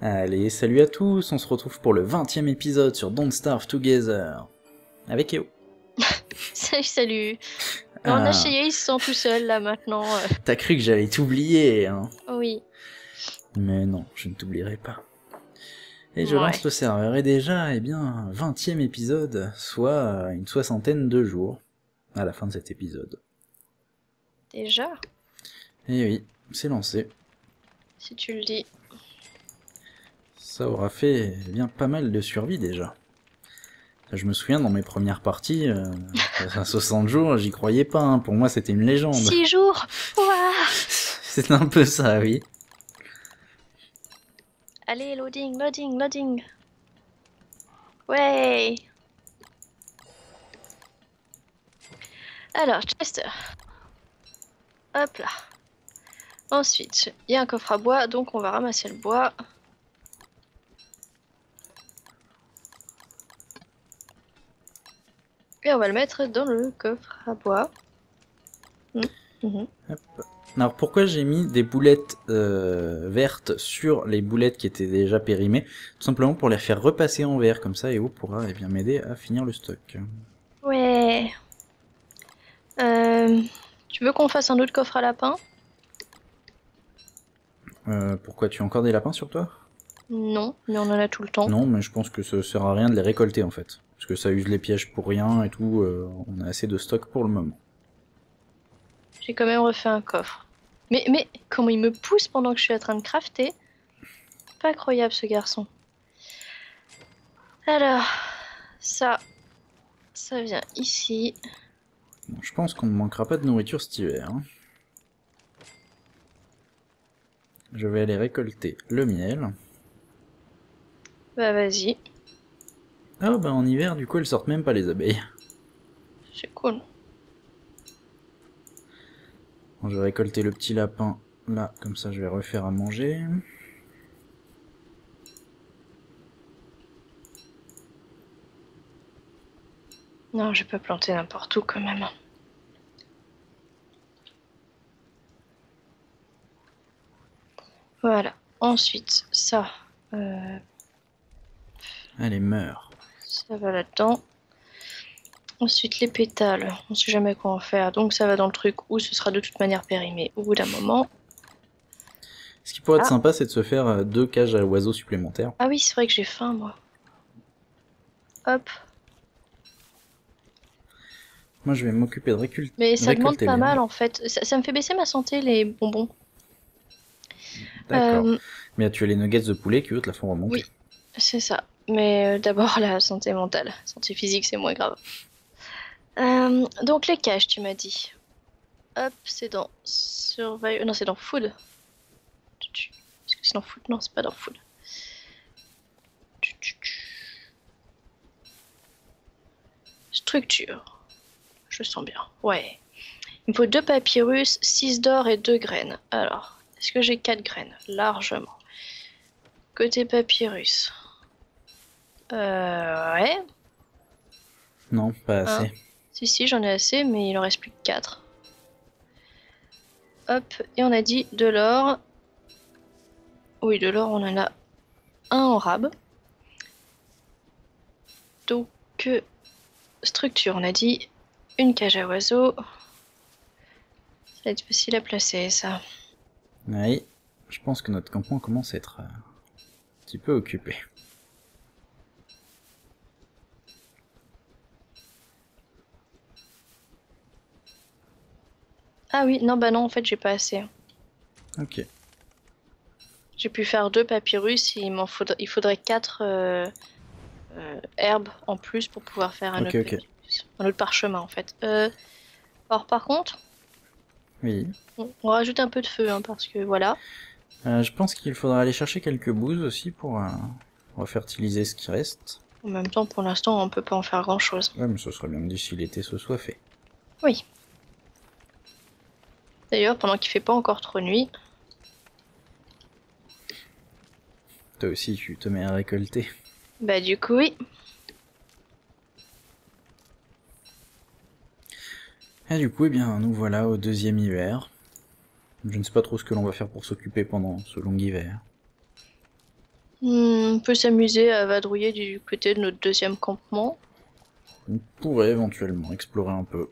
Allez, salut à tous, on se retrouve pour le 20e épisode sur Don't Starve Together, avec E.O. Salut, salut. On a essayé, ils se sentent tout seuls là maintenant. T'as cru que j'allais t'oublier, hein? Oui. Mais non, je ne t'oublierai pas. Et je lance le serveur, et déjà, eh bien, 20e épisode, soit une soixantaine de jours, à la fin de cet épisode. Déjà? Eh oui, c'est lancé. Si tu le dis. Ça aura fait bien pas mal de survie déjà. Je me souviens dans mes premières parties, à 60 jours, j'y croyais pas, hein. Pour moi c'était une légende. 6 jours, wow. C'est un peu ça, oui. Allez, loading, loading, loading. Ouais. Alors, Chester. Hop là. Ensuite, il y a un coffre à bois, donc on va ramasser le bois. Et on va le mettre dans le coffre à bois. Alors pourquoi j'ai mis des boulettes vertes sur les boulettes qui étaient déjà périmées? Tout simplement pour les faire repasser en vert, comme ça EO pourra bien m'aider à finir le stock. Ouais. Tu veux qu'on fasse un autre coffre à lapins? Pourquoi, tu as encore des lapins sur toi? Non, mais on en a tout le temps. Non, mais je pense que ça sert à rien de les récolter en fait. Parce que ça use les pièges pour rien et tout, on a assez de stock pour le moment. J'ai quand même refait un coffre. Mais comment il me pousse pendant que je suis en train de crafter? Pas croyable ce garçon. Alors, ça vient ici. Bon, je pense qu'on ne manquera pas de nourriture cet hiver, hein. Je vais aller récolter le miel. Bah vas-y. Ah bah en hiver du coup elles sortent même pas les abeilles. C'est cool. Bon, je vais récolter le petit lapin là, comme ça je vais refaire à manger. Non, je peux planter n'importe où quand même. Voilà, ensuite ça... Allez, meurs. Ça va là-dedans. Ensuite, les pétales. On sait jamais quoi en faire. Donc, ça va dans le truc où ce sera de toute manière périmé au bout d'un moment. Ce qui pourrait être sympa, c'est de se faire 2 cages à oiseaux supplémentaires. Ah oui, c'est vrai que j'ai faim, moi. Hop. Moi, je vais m'occuper de récolter. Mais ça demande pas mal, en fait. Ça me fait baisser ma santé, les bonbons. D'accord. Mais tu as les nuggets de poulet qui, eux, te la font remonter. Oui, c'est ça. Mais d'abord la santé mentale, santé physique c'est moins grave. Donc les cages tu m'as dit. Hop, c'est dans survival, non c'est dans food. Est-ce que c'est dans food? Non c'est pas dans food. Structure. Je sens bien, ouais. Il me faut 2 papyrus, 6 d'or et 2 graines. Alors, est-ce que j'ai 4 graines? Largement. Côté papyrus. Ouais. Non, pas assez. Si, si, j'en ai assez, mais il en reste plus que 4. Hop, et on a dit de l'or. Oui, de l'or, on en a un en rab. Donc, structure, on a dit une cage à oiseaux. Ça va être facile à placer, ça. Oui, je pense que notre campement commence à être un petit peu occupé. Ah oui, non, bah non, en fait, j'ai pas assez. Ok. J'ai pu faire 2 papyrus, et il faudrait 4 herbes en plus pour pouvoir faire un, un autre parchemin, en fait. Alors, par contre, oui. On rajoute un peu de feu, hein, parce que voilà. Je pense qu'il faudra aller chercher quelques bouses aussi pour refertiliser ce qui reste. En même temps, pour l'instant, on peut pas en faire grand-chose. Ouais, mais ce serait bien dit si l'été se soit fait. Oui. D'ailleurs, pendant qu'il fait pas encore trop nuit. Toi aussi, tu te mets à récolter. Bah du coup, oui. Et du coup, eh bien, nous voilà au 2e hiver. Je ne sais pas trop ce que l'on va faire pour s'occuper pendant ce long hiver. On peut s'amuser à vadrouiller du côté de notre deuxième campement. On pourrait éventuellement explorer un peu.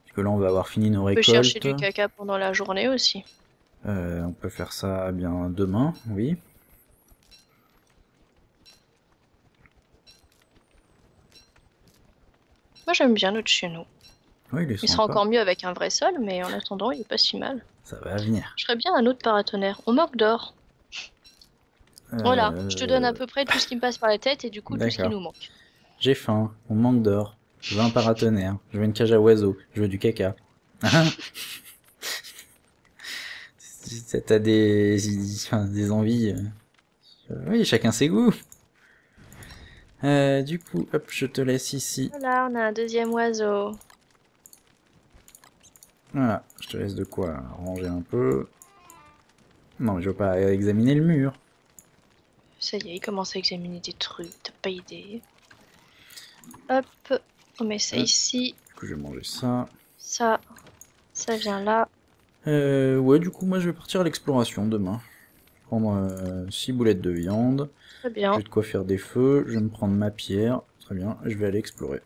Parce que là, on va avoir fini nos récoltes. On peut chercher du caca pendant la journée aussi. On peut faire ça bien demain, oui. Moi, j'aime bien notre chez nous. Oui, il sera encore mieux avec un vrai sol, mais en attendant, il est pas si mal. Ça va venir. Je serais bien un autre paratonnerre. On manque d'or. Voilà, je te donne à peu près tout ce qui me passe par la tête et du coup tout ce qui nous manque. J'ai faim, on manque d'or. Je veux un paratonnerre, je veux une cage à oiseaux, je veux du caca. T'as des envies. Oui, chacun ses goûts. Du coup, hop, je te laisse ici. Voilà, on a un deuxième oiseau. Voilà, je te laisse de quoi ranger un peu. Non, mais je veux pas examiner le mur. Ça y est, il commence à examiner des trucs, t'as pas idée. Hop, on met ça ici. Du coup, je vais manger ça. Ça, ça vient là. Ouais, du coup, moi, je vais partir à l'exploration demain. Je vais prendre 6 boulettes de viande. Très bien. J'ai de quoi faire des feux. Je vais me prendre ma pierre. Très bien, je vais aller explorer.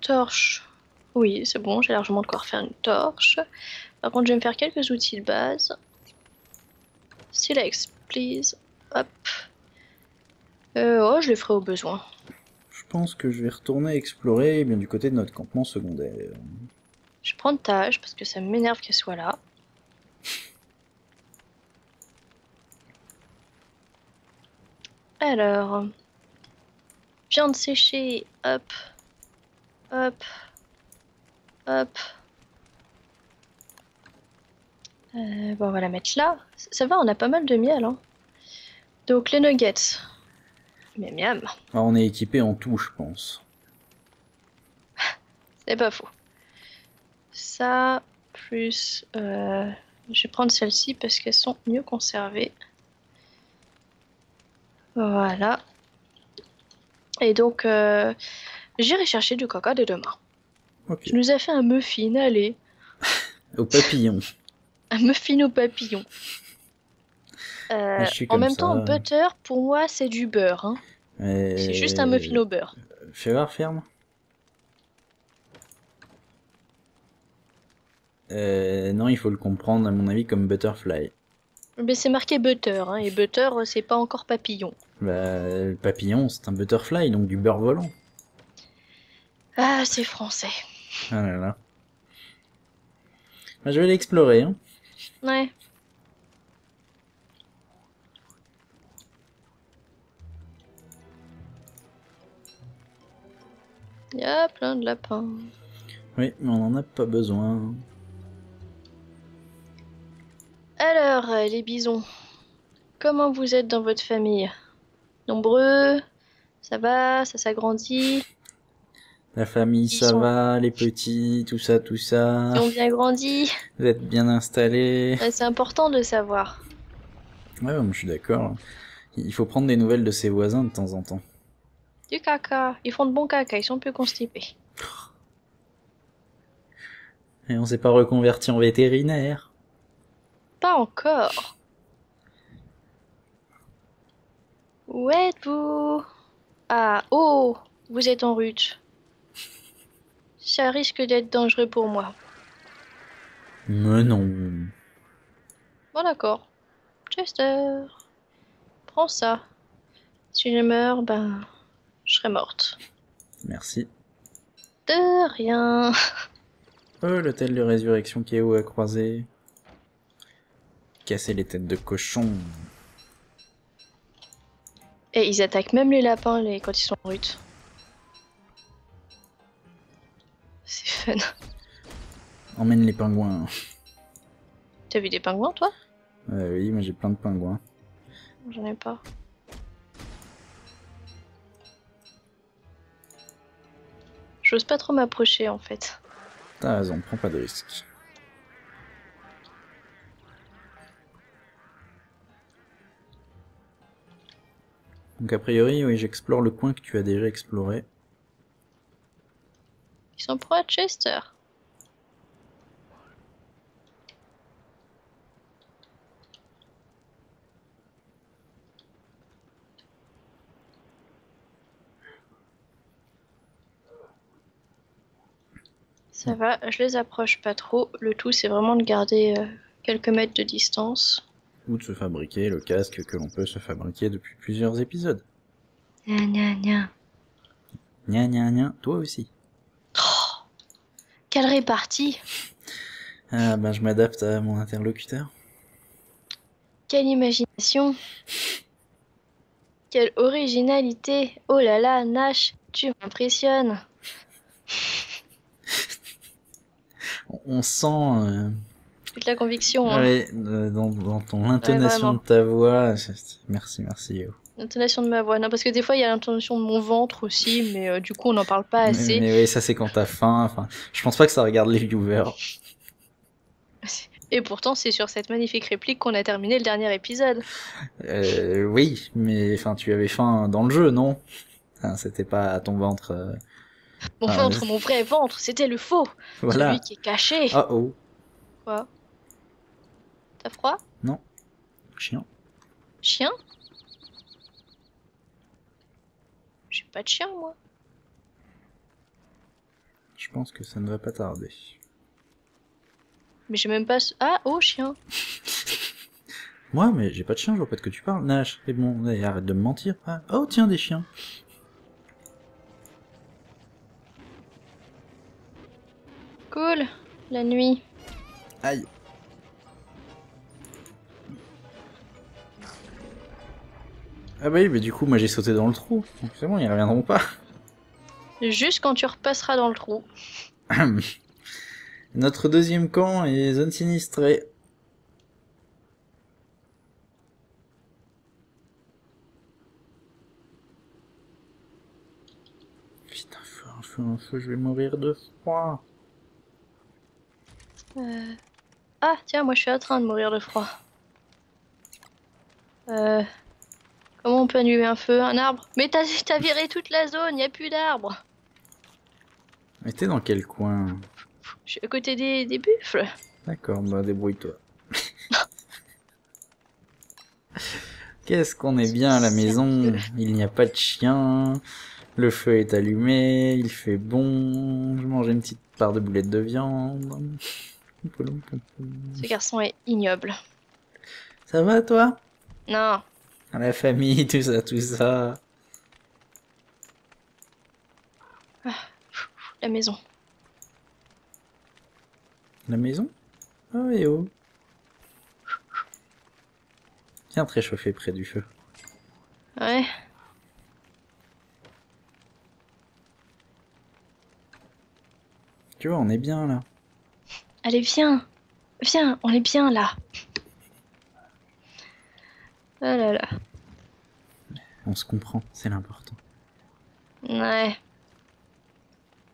Torche. Oui, c'est bon, j'ai largement de quoi refaire une torche. Par contre, je vais me faire quelques outils de base. Silex, please. Hop. Oh, je les ferai au besoin. Je pense que je vais retourner explorer eh bien, du côté de notre campement secondaire. Je prends tâche parce que ça m'énerve qu'elle soit là. Alors. Viande séchée. Hop. Hop. Hop. Bon, on va la mettre là. Ça va, on a pas mal de miel. Hein. Donc les nuggets. Miam miam. Alors, on est équipé en tout, je pense. C'est pas faux. Ça, plus... je vais prendre celles-ci parce qu'elles sont mieux conservées. Voilà. Et donc, j'irai chercher du coca dès demain. Okay. Je nous ai fait un muffin, allez. Au papillon. Un muffin au papillon. En même temps, butter, pour moi, c'est du beurre. Hein. C'est juste un muffin au beurre. Fais voir, ferme. Non, il faut le comprendre, à mon avis, comme butterfly. Mais c'est marqué butter, hein, et butter, c'est pas encore papillon. Bah, le papillon, c'est un butterfly, donc du beurre volant. Ah, c'est français. Ah là là. Bah, je vais l'explorer. Hein. Ouais. Il y a plein de lapins. Oui, mais on en a pas besoin. Alors, les bisons, comment vous êtes dans votre famille? Nombreux? Ça va? Ça s'agrandit? La famille, ça va? Les petits, tout ça, tout ça? Ils ont bien grandi? Vous êtes bien installés? C'est important de savoir. Ouais, moi, je suis d'accord. Il faut prendre des nouvelles de ses voisins de temps en temps. Du caca. Ils font de bons caca, ils sont plus constipés. Et on s'est pas reconverti en vétérinaire. Pas encore. Où êtes-vous? Ah, oh, vous êtes en route. Ça risque d'être dangereux pour moi. Mais non. Bon d'accord. Chester, prends ça. Si je meurs, ben... je serais morte. Merci. De rien. Oh, l'hôtel de résurrection qu'E.O. a croisé. Casser les têtes de cochon. Et ils attaquent même les lapins quand ils sont en route. C'est fun. Emmène les pingouins. T'as vu des pingouins, toi? Oui, mais j'ai plein de pingouins. J'en ai pas. J'ose pas trop m'approcher en fait. T'as raison, prends pas de risques. Donc a priori, oui, j'explore le coin que tu as déjà exploré. Ils sont proches à Chester. Ça va, je les approche pas trop. Le tout, c'est vraiment de garder quelques mètres de distance. Ou de se fabriquer le casque que l'on peut se fabriquer depuis plusieurs épisodes. Nya nya nya. Nya nya nya, toi aussi. Oh, quelle répartie. Ah ben, je m'adapte à mon interlocuteur. Quelle imagination. Quelle originalité. Oh là là, Nash, tu m'impressionnes. On sent... toute la conviction. Ouais, hein. Dans ton intonation de ta voix. Merci, merci. L'intonation de ma voix. Non, parce que des fois, il y a l'intonation de mon ventre aussi, mais du coup, on n'en parle pas assez. Mais oui, ça, c'est quand t'as faim. Enfin, je pense pas que ça regarde les viewers. Et pourtant, c'est sur cette magnifique réplique qu'on a terminé le dernier épisode. Oui, mais enfin, tu avais faim dans le jeu, non? Enfin, c'était pas ton ventre... Mon ventre, mon vrai ventre, c'était le faux. Voilà. Celui qui est caché. Oh oh. Quoi? T'as froid? Non. Chien. Chien? J'ai pas de chien, moi. Je pense que ça ne va pas tarder. Mais j'ai même pas... Ah, oh, chien. Moi, mais j'ai pas de chien, je vois pas de que tu parles. Nash, c'est bon, allez, arrête de me mentir. Ah. Oh, tiens, des chiens. Cool, la nuit. Aïe. Ah bah oui, mais du coup, moi j'ai sauté dans le trou. C'est bon, ils reviendront pas. Juste quand tu repasseras dans le trou. Notre deuxième camp est zone sinistrée. Putain, feu, je vais mourir de froid. Ah, tiens, moi je suis en train de mourir de froid. Comment on peut annuler un feu, un arbre? Mais t'as viré toute la zone, y a plus d'arbres. Mais t'es dans quel coin? Je suis à côté des buffles. D'accord, bah débrouille-toi. Qu'est-ce qu'on est bien à la maison, il n'y a pas de chien, le feu est allumé, il fait bon, je mangeais une petite part de boulettes de viande. Ce garçon est ignoble. Ça va toi? Non. La famille, tout ça, tout ça. Ah, la maison. La maison? Oh, et oh. Viens te réchauffer près du feu. Ouais. Tu vois, on est bien là. Allez, viens. Viens, on est bien là. Oh là là. On se comprend, c'est l'important. Ouais.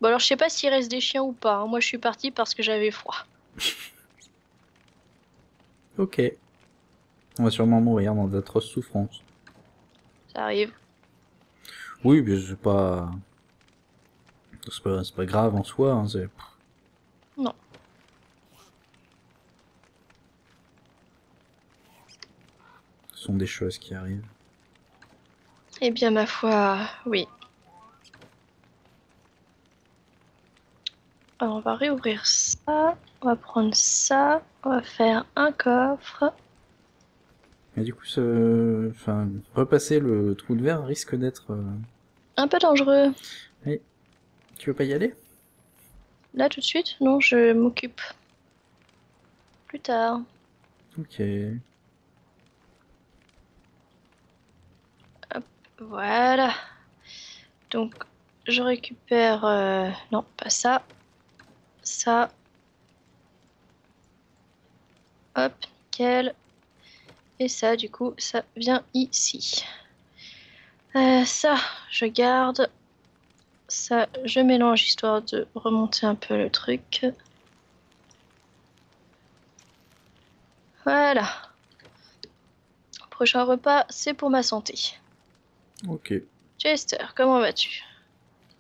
Bon alors je sais pas s'il reste des chiens ou pas, hein. Moi je suis partie parce que j'avais froid. Ok. On va sûrement mourir dans d'atroces souffrances. Ça arrive. Oui mais c'est pas... C'est pas grave en soi, hein, c'est... Non. Ce sont des choses qui arrivent. Eh bien ma foi, oui. Alors on va réouvrir ça, on va prendre ça, on va faire un coffre. Mais du coup, enfin, repasser le trou de verre risque d'être... Un peu dangereux. Oui. Tu veux pas y aller? Là tout de suite? Non, je m'occupe. Plus tard. Ok. Hop, voilà. Donc, je récupère... Non, pas ça. Ça. Hop, nickel. Et ça, du coup, ça vient ici. Ça, je garde. Ça, je mélange histoire de remonter un peu le truc. Voilà. Prochain repas, c'est pour ma santé. Ok. Chester, comment vas-tu?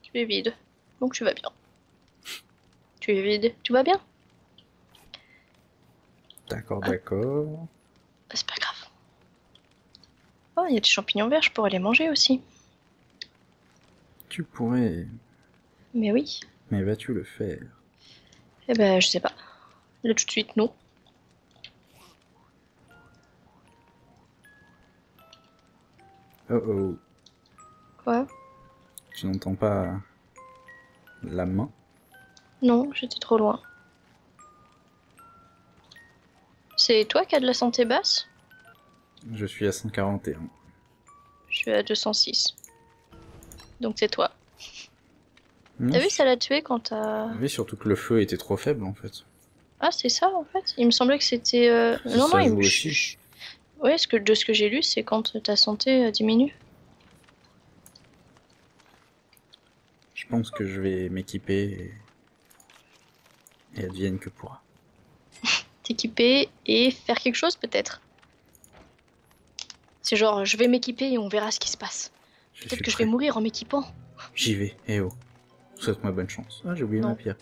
Tu es vide, donc tu vas bien. Tu es vide, tout va bien? D'accord, ah. D'accord. C'est pas grave. Oh, il y a des champignons verts, je pourrais les manger aussi. Tu pourrais... Mais oui. Mais vas-tu le faire? Eh ben, je sais pas. Là, tout de suite, non. Oh oh. Quoi? Tu n'entends pas la main? Non, j'étais trop loin. C'est toi qui as de la santé basse? Je suis à 141. Je suis à 206. Donc c'est toi. T'as vu, ça l'a tué quand t'as... Oui, surtout que le feu était trop faible en fait. Ah, c'est ça en fait? Il me semblait que c'était... Non, non, il me... Oui, de ce que j'ai lu, c'est quand ta santé diminue. Je pense que je vais m'équiper et advienne que pourra. T'équiper et faire quelque chose peut-être? C'est genre, je vais m'équiper et on verra ce qui se passe. Peut-être que je vais mourir en m'équipant. J'y vais, eh oh. Souhaite-moi bonne chance. Ah, j'ai oublié ma pierre.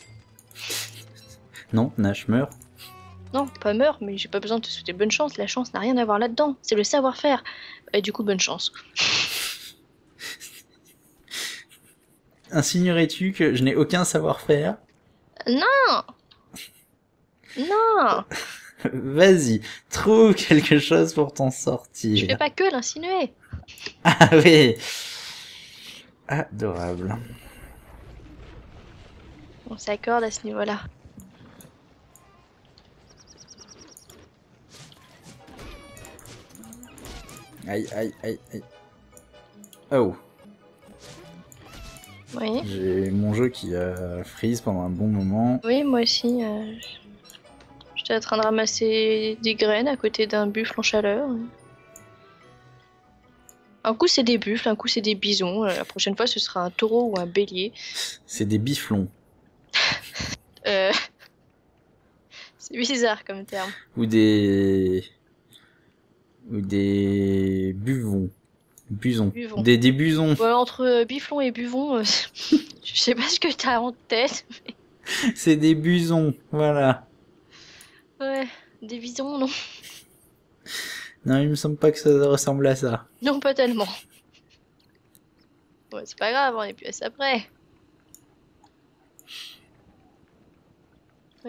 Non, Nash meurt. Non, pas meurt, mais j'ai pas besoin de te souhaiter bonne chance. La chance n'a rien à voir là-dedans. C'est le savoir-faire. Et du coup, bonne chance. Insinuerais-tu que je n'ai aucun savoir-faire? Non. Non. Vas-y, trouve quelque chose pour t'en sortir. Je fais pas que l'insinuer. Ah oui. Adorable. On s'accorde à ce niveau-là. Aïe, aïe, aïe, aïe. Oh. Oui. J'ai mon jeu qui freeze pendant un bon moment. Oui, moi aussi. J'étais en train de ramasser des graines à côté d'un buffle en chaleur. Un coup, c'est des buffles, un coup, c'est des bisons. La prochaine fois, ce sera un taureau ou un bélier. C'est des biflons. C'est bizarre comme terme. Ou des buvons. Busons. Buvons. Des busons. Ouais, entre biflon et buvon, je sais pas ce que t'as en tête. Mais... C'est des busons, voilà. Ouais, des bisons, non. Non, il me semble pas que ça ressemble à ça. Non, pas tellement. Ouais, c'est pas grave, on est plus à ça après.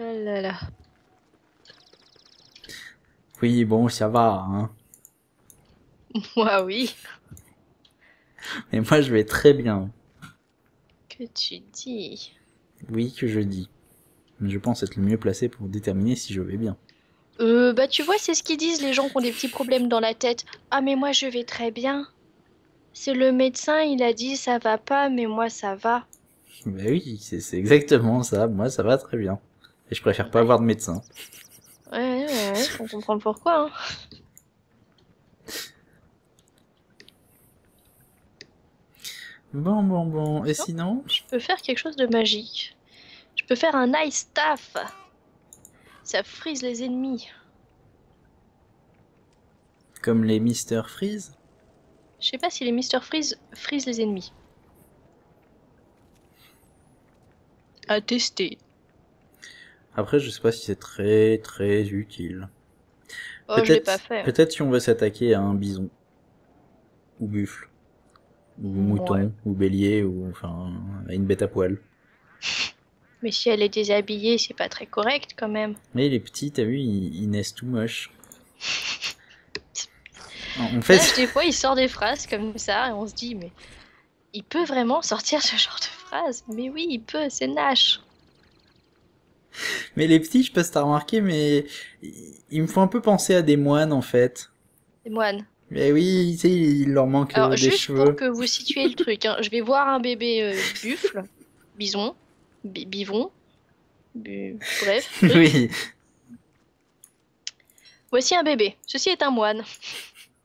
Oh là là. Oui, bon, ça va, hein. Moi, oui. Mais moi, je vais très bien. Que tu dis? Oui, que je dis. Je pense être le mieux placé pour déterminer si je vais bien. Bah, tu vois, c'est ce qu'ils disent, les gens qui ont des petits problèmes dans la tête. Ah, mais moi, je vais très bien. C'est le médecin, il a dit, ça va pas, mais moi, ça va. Bah oui, c'est exactement ça. Moi, ça va très bien. Et je préfère pas avoir de médecin. Ouais, on comprend le pourquoi. Hein. Bon. Et sinon ? Je peux faire quelque chose de magique. Je peux faire un ice staff. Ça freeze les ennemis. Comme les Mister Freeze ? Je sais pas si les Mister Freeze freeze les ennemis. À tester. Après, je sais pas si c'est très utile. Oh, je l'ai pas fait. Peut-être si on veut s'attaquer à un bison. Ou buffle. Ou mouton. Ouais. Ou bélier. Ou enfin, à une bête à poil. Mais si elle est déshabillée, c'est pas très correct quand même. Mais les petits, t'as vu, ils naissent tout moches. En fait... Là, des fois, il sort des phrases comme ça et on se dit, mais il peut vraiment sortir ce genre de phrase? Mais oui, il peut, c'est Nash. Mais les petits, je sais pas si t'as remarqué, mais ils me font un peu penser à des moines en fait. Des moines? Mais oui, tu sais, il leur manque des cheveux. Alors juste pour que vous situez le truc, hein, je vais voir un bébé buffle, bison, bivon, bref. Oui. Voici un bébé. Ceci est un moine.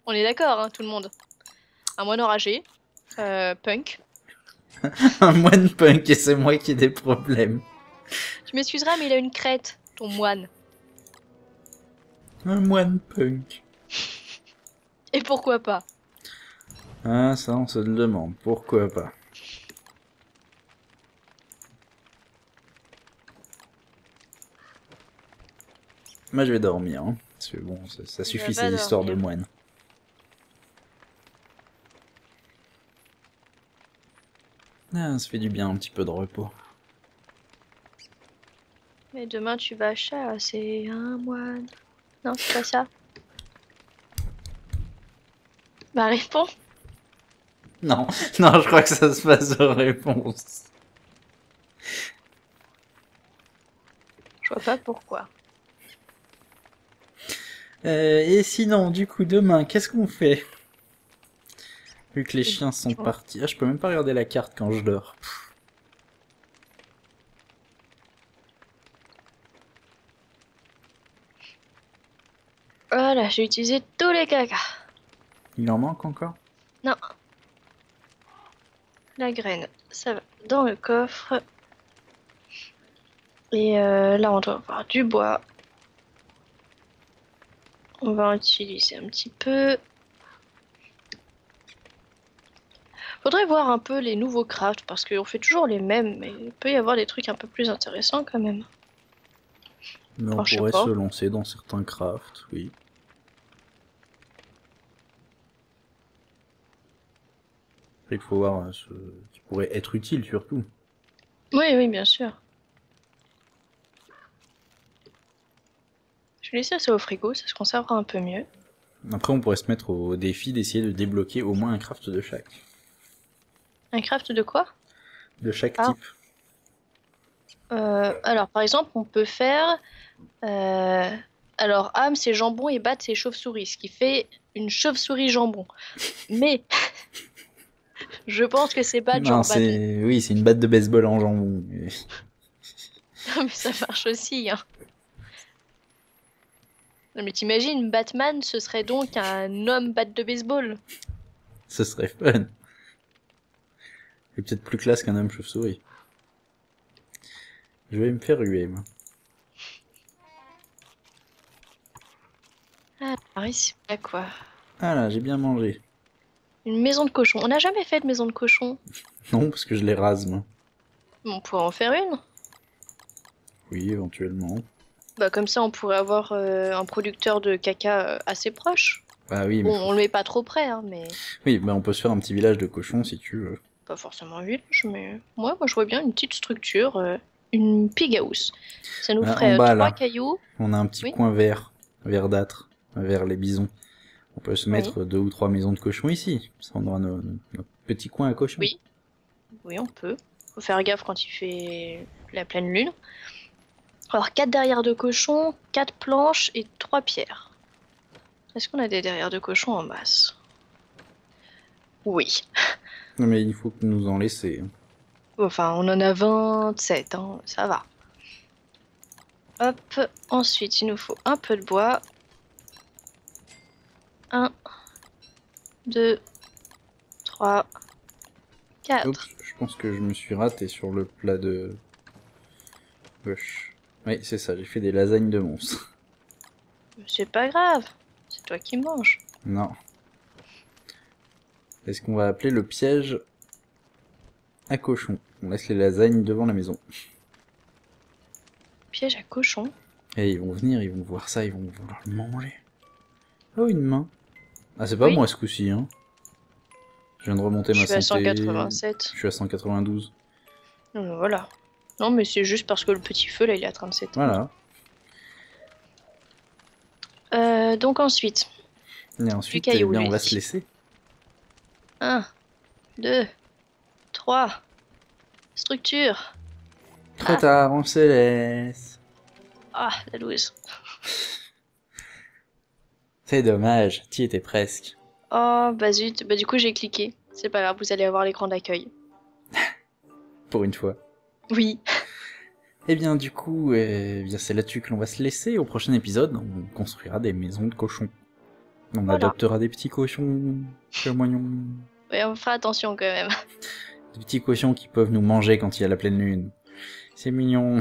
On est d'accord, hein, tout le monde. Un moine enragé, punk. Un moine punk, et c'est moi qui ai des problèmes. Je m'excuserai, mais il a une crête, ton moine. Un moine punk. Et pourquoi pas? Ah, ça, on se le demande. Pourquoi pas? Moi, je vais dormir. Hein, parce que bon, ça suffit, ces histoires de moines. Ah, ça fait du bien, un petit peu de repos. Et demain tu vas chasser un moine. Non, c'est pas ça. Bah réponds. Non, non, je crois que ça se passe aux réponses. Je vois pas pourquoi. Et sinon, du coup, demain, qu'est-ce qu'on fait? Vu que les chiens sont partis. Ah, je peux même pas regarder la carte quand je dors. Voilà, j'ai utilisé tous les caca. Il en manque encore? Non. La graine, ça va dans le coffre. Et là, on doit avoir du bois. On va en utiliser un petit peu. Faudrait voir un peu les nouveaux crafts, parce qu'on fait toujours les mêmes, mais il peut y avoir des trucs un peu plus intéressants quand même. Mais on pourrait se lancer dans certains crafts, oui. Il faut voir ce qui pourrait être utile surtout. Oui, oui, bien sûr. Je vais laisser ça au frigo, ça se conservera un peu mieux. Après, on pourrait se mettre au défi d'essayer de débloquer au moins un craft de chaque. Un craft de quoi? De chaque type. Alors, par exemple, on peut faire... alors, âme, c'est jambon et batte, c'est chauve-souris, ce qui fait une chauve-souris jambon. Mais... je pense que c'est batte jambon. Oui, c'est une batte de baseball en jambon. Non, mais ça marche aussi, hein. Non, mais t'imagines, Batman, ce serait donc un homme batte de baseball. Ce serait fun. C'est peut-être plus classe qu'un homme chauve-souris. Je vais me faire ruer, moi. Alors, ici, là, quoi? Ah là, j'ai bien mangé. Une maison de cochon. On n'a jamais fait de maison de cochon. Non, parce que je les rase, moi. On pourrait en faire une. Oui, éventuellement. Bah, comme ça, on pourrait avoir un producteur de caca assez proche. Bah oui, mais... on le met pas trop près, hein, mais... oui, bah on peut se faire un petit village de cochons, si tu veux. Pas forcément un village, mais... Moi, je vois bien une petite structure, une pig house. Ça nous ferait 3 cailloux. On a un petit coin vert, verdâtre, vers les bisons. On peut se mettre 2 ou 3 maisons de cochons ici. Ça, on aura notre petit coin à cochons. Oui, oui, on peut. Faut faire gaffe quand il fait la pleine lune. Alors, 4 derrières de cochons, 4 planches et 3 pierres. Est-ce qu'on a des derrières de cochons en masse? Oui. Non, mais il faut que nous en laisser. Enfin, on en a 27, hein, ça va. Hop, ensuite, il nous faut un peu de bois. 1, 2, 3, 4. Oups, je pense que je me suis raté sur le plat de gauche. Oui, c'est ça, j'ai fait des lasagnes de monstres. C'est pas grave, c'est toi qui manges. Non. C'est ce qu'on va appeler le piège à cochon. On laisse les lasagnes devant la maison. Piège à cochon? Et ils vont venir, ils vont voir ça, ils vont vouloir le manger. Oh, une main. Ah, c'est pas moi ce coup-ci, hein. Je viens de remonter ma santé. Je suis à 187. Je suis à 192. Voilà. Non, mais c'est juste parce que le petit feu, là, il est à 37. Voilà. Donc ensuite. Et ensuite, eh bien, on va se laisser. 1, 2, 3. Structure. Trop tard, on se laisse. Ah, la loose. C'est dommage, t'y étais presque. Oh bah zut, bah du coup j'ai cliqué. C'est pas grave, vous allez avoir l'écran d'accueil. Pour une fois. Oui. Eh bien du coup, c'est là-dessus que l'on va se laisser. Au prochain épisode, on construira des maisons de cochons. On adoptera des petits cochons. Oui, on fera attention quand même. Des petits cochons qui peuvent nous manger quand il y a la pleine lune. C'est mignon.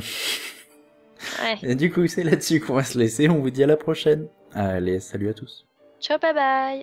Ouais. Et du coup, c'est là-dessus qu'on va se laisser. On vous dit à la prochaine. Allez, salut à tous. Ciao, bye bye.